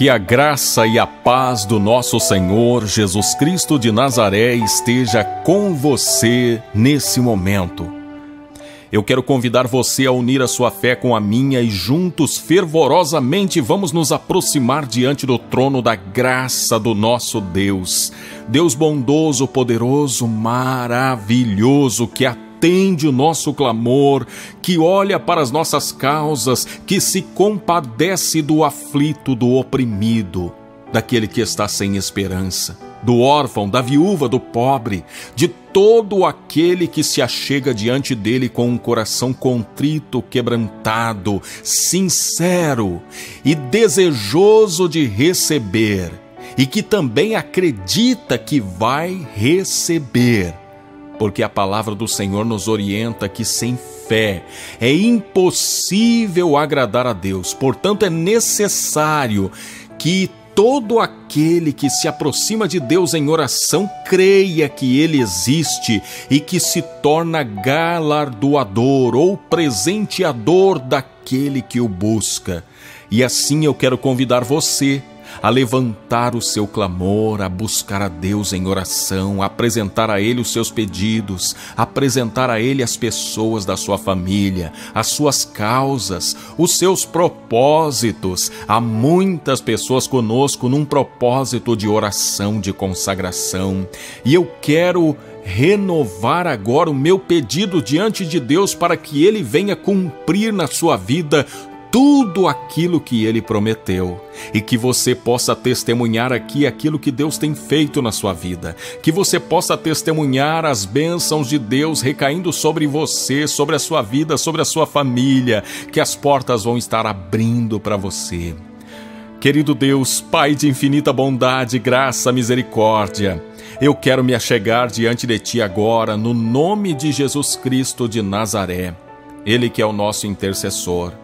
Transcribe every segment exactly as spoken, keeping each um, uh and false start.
Que a graça e a paz do nosso Senhor Jesus Cristo de Nazaré esteja com você nesse momento. Eu quero convidar você a unir a sua fé com a minha e juntos, fervorosamente, vamos nos aproximar diante do trono da graça do nosso Deus. Deus bondoso, poderoso, maravilhoso, que a atende o nosso clamor, que olha para as nossas causas, que se compadece do aflito, do oprimido, daquele que está sem esperança, do órfão, da viúva, do pobre, de todo aquele que se achega diante dele com um coração contrito, quebrantado, sincero e desejoso de receber, e que também acredita que vai receber. Porque a palavra do Senhor nos orienta que sem fé é impossível agradar a Deus. Portanto, é necessário que todo aquele que se aproxima de Deus em oração creia que Ele existe e que se torna galardoador ou presenteador daquele que o busca. E assim eu quero convidar você a levantar o seu clamor, a buscar a Deus em oração, a apresentar a Ele os seus pedidos, a apresentar a Ele as pessoas da sua família, as suas causas, os seus propósitos. Há muitas pessoas conosco num propósito de oração, de consagração. E eu quero renovar agora o meu pedido diante de Deus para que Ele venha cumprir na sua vida tudo aquilo que Ele prometeu e que você possa testemunhar aqui aquilo que Deus tem feito na sua vida, que você possa testemunhar as bênçãos de Deus recaindo sobre você, sobre a sua vida, sobre a sua família, que as portas vão estar abrindo para você. Querido Deus, Pai de infinita bondade, graça, misericórdia, eu quero me achegar diante de Ti agora, no nome de Jesus Cristo de Nazaré, Ele que é o nosso intercessor.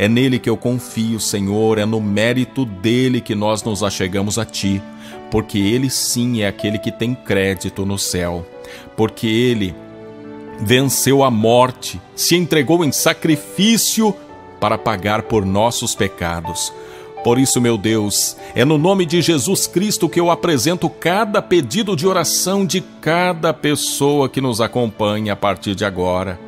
É nele que eu confio, Senhor, é no mérito dele que nós nos achegamos a Ti, porque Ele sim é aquele que tem crédito no céu, porque Ele venceu a morte, se entregou em sacrifício para pagar por nossos pecados. Por isso, meu Deus, é no nome de Jesus Cristo que eu apresento cada pedido de oração de cada pessoa que nos acompanha a partir de agora.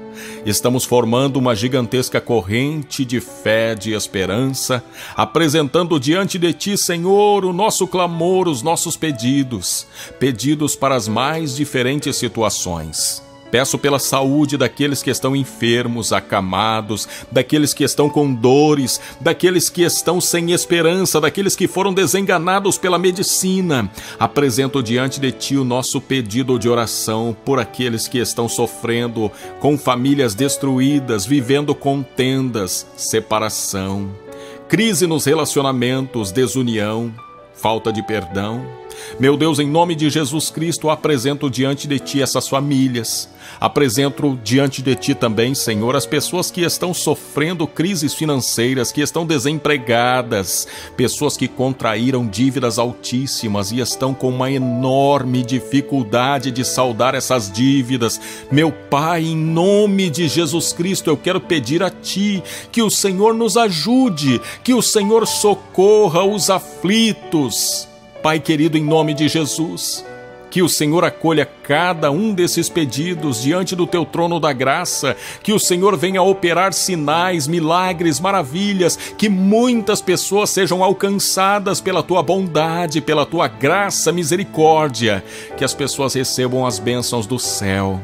Estamos formando uma gigantesca corrente de fé, de esperança, apresentando diante de Ti, Senhor, o nosso clamor, os nossos pedidos, pedidos para as mais diferentes situações. Peço pela saúde daqueles que estão enfermos, acamados, daqueles que estão com dores, daqueles que estão sem esperança, daqueles que foram desenganados pela medicina. Apresento diante de Ti o nosso pedido de oração por aqueles que estão sofrendo, com famílias destruídas, vivendo contendas, separação, crise nos relacionamentos, desunião, falta de perdão. Meu Deus, em nome de Jesus Cristo, apresento diante de Ti essas famílias. Apresento diante de Ti também, Senhor, as pessoas que estão sofrendo crises financeiras, que estão desempregadas, pessoas que contraíram dívidas altíssimas e estão com uma enorme dificuldade de saldar essas dívidas. Meu Pai, em nome de Jesus Cristo, eu quero pedir a Ti que o Senhor nos ajude, que o Senhor socorra os aflitos. Pai querido, em nome de Jesus, que o Senhor acolha cada um desses pedidos diante do Teu trono da graça, que o Senhor venha operar sinais, milagres, maravilhas, que muitas pessoas sejam alcançadas pela Tua bondade, pela Tua graça, misericórdia, que as pessoas recebam as bênçãos do céu.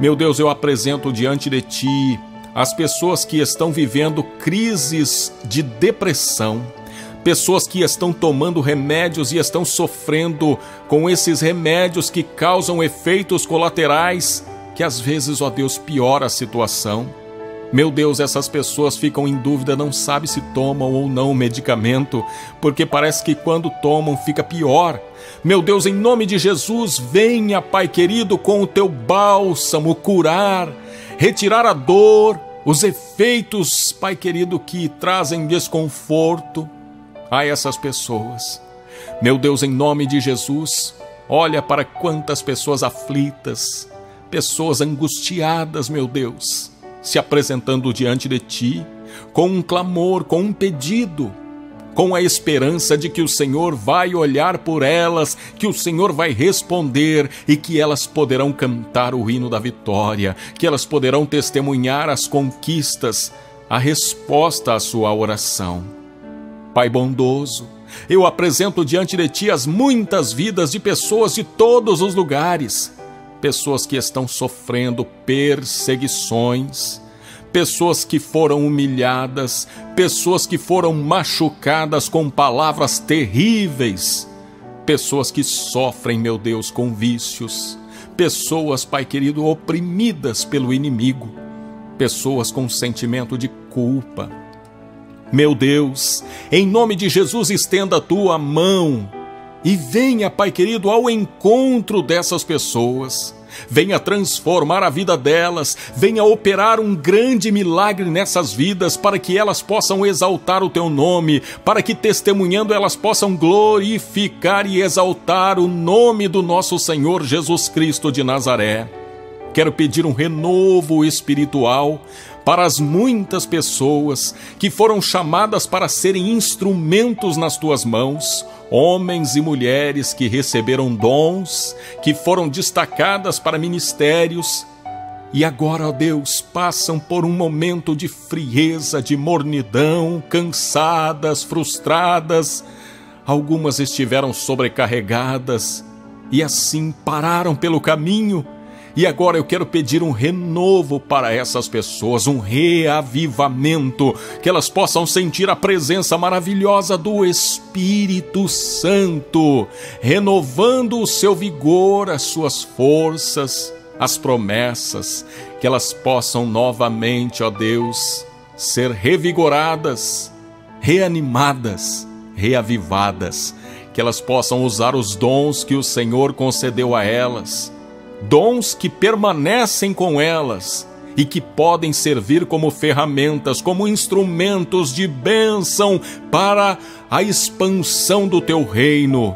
Meu Deus, eu apresento diante de Ti as pessoas que estão vivendo crises de depressão, pessoas que estão tomando remédios e estão sofrendo com esses remédios que causam efeitos colaterais, que às vezes, ó Deus, piora a situação. Meu Deus, essas pessoas ficam em dúvida, não sabem se tomam ou não o medicamento, porque parece que quando tomam fica pior. Meu Deus, em nome de Jesus, venha, Pai querido, com o Teu bálsamo curar, retirar a dor, os efeitos, Pai querido, que trazem desconforto a essas pessoas. Meu Deus, em nome de Jesus, olha para quantas pessoas aflitas, pessoas angustiadas, meu Deus, se apresentando diante de Ti, com um clamor, com um pedido, com a esperança de que o Senhor vai olhar por elas, que o Senhor vai responder e que elas poderão cantar o hino da vitória, que elas poderão testemunhar as conquistas, a resposta à sua oração. Pai bondoso, eu apresento diante de Ti as muitas vidas de pessoas de todos os lugares, pessoas que estão sofrendo perseguições, pessoas que foram humilhadas, pessoas que foram machucadas com palavras terríveis, pessoas que sofrem, meu Deus, com vícios, pessoas, Pai querido, oprimidas pelo inimigo, pessoas com sentimento de culpa. Meu Deus, em nome de Jesus, estenda a Tua mão e venha, Pai querido, ao encontro dessas pessoas. Venha transformar a vida delas, venha operar um grande milagre nessas vidas para que elas possam exaltar o Teu nome, para que testemunhando elas possam glorificar e exaltar o nome do nosso Senhor Jesus Cristo de Nazaré. Quero pedir um renovo espiritual para as muitas pessoas que foram chamadas para serem instrumentos nas Tuas mãos, homens e mulheres que receberam dons, que foram destacadas para ministérios e agora, ó Deus, passam por um momento de frieza, de mornidão, cansadas, frustradas. Algumas estiveram sobrecarregadas e assim pararam pelo caminho. E agora eu quero pedir um renovo para essas pessoas, um reavivamento, que elas possam sentir a presença maravilhosa do Espírito Santo, renovando o seu vigor, as suas forças, as promessas, que elas possam novamente, ó Deus, ser revigoradas, reanimadas, reavivadas, que elas possam usar os dons que o Senhor concedeu a elas, dons que permanecem com elas e que podem servir como ferramentas, como instrumentos de bênção para a expansão do Teu reino,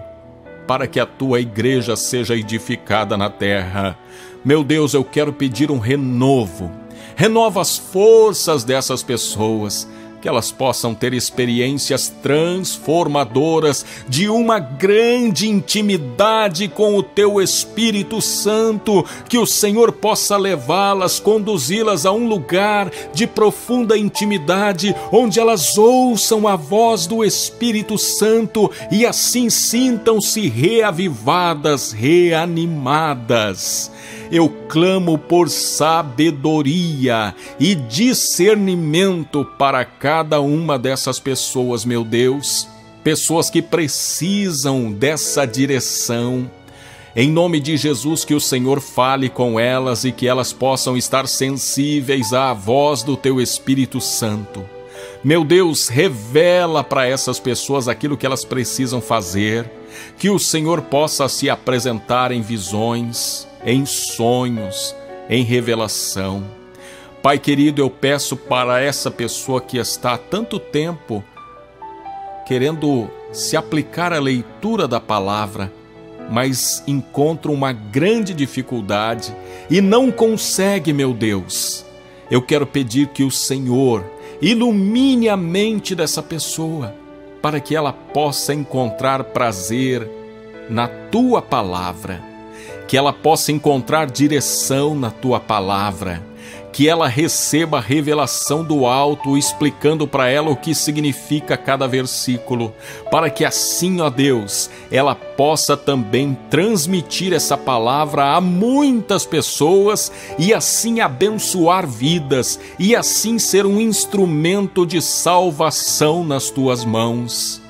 para que a Tua igreja seja edificada na terra. Meu Deus, eu quero pedir um renovo. Renova as forças dessas pessoas, que elas possam ter experiências transformadoras de uma grande intimidade com o Teu Espírito Santo, que o Senhor possa levá-las, conduzi-las a um lugar de profunda intimidade, onde elas ouçam a voz do Espírito Santo e assim sintam-se reavivadas, reanimadas. Eu clamo por sabedoria e discernimento para cada uma dessas pessoas, meu Deus, pessoas que precisam dessa direção. Em nome de Jesus, que o Senhor fale com elas e que elas possam estar sensíveis à voz do Teu Espírito Santo. Meu Deus, revela para essas pessoas aquilo que elas precisam fazer, que o Senhor possa se apresentar em visões, em sonhos, em revelação. Pai querido, eu peço para essa pessoa que está há tanto tempo querendo se aplicar à leitura da palavra, mas encontra uma grande dificuldade e não consegue, meu Deus. Eu quero pedir que o Senhor ilumine a mente dessa pessoa para que ela possa encontrar prazer na Tua palavra, que ela possa encontrar direção na Tua palavra, que ela receba a revelação do alto, explicando para ela o que significa cada versículo, para que assim, ó Deus, ela possa também transmitir essa palavra a muitas pessoas e assim abençoar vidas e assim ser um instrumento de salvação nas Tuas mãos.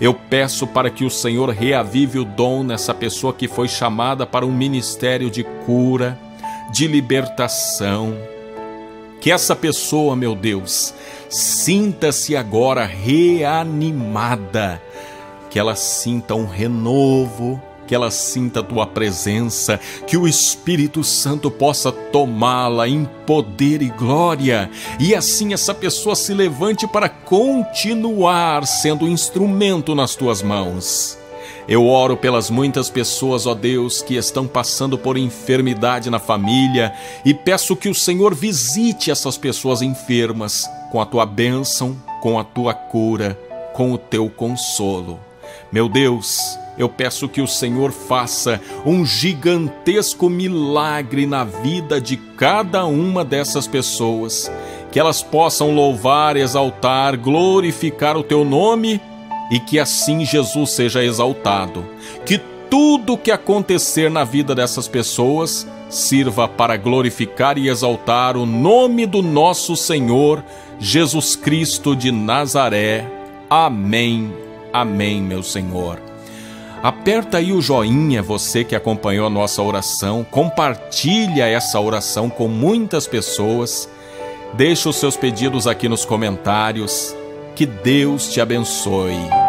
Eu peço para que o Senhor reavive o dom nessa pessoa que foi chamada para um ministério de cura, de libertação. Que essa pessoa, meu Deus, sinta-se agora reanimada, que ela sinta um renovo, que ela sinta a Tua presença, que o Espírito Santo possa tomá-la em poder e glória, e assim essa pessoa se levante para continuar sendo instrumento nas Tuas mãos. Eu oro pelas muitas pessoas, ó Deus, que estão passando por enfermidade na família, e peço que o Senhor visite essas pessoas enfermas com a Tua bênção, com a Tua cura, com o teu consolo. Meu Deus, eu peço que o Senhor faça um gigantesco milagre na vida de cada uma dessas pessoas, que elas possam louvar, exaltar, glorificar o teu nome e que assim Jesus seja exaltado. Que tudo que acontecer na vida dessas pessoas sirva para glorificar e exaltar o nome do nosso Senhor Jesus Cristo de Nazaré. Amém, amém, meu Senhor. Aperta aí o joinha, você que acompanhou a nossa oração. Compartilha essa oração com muitas pessoas. Deixa os seus pedidos aqui nos comentários. Que Deus te abençoe.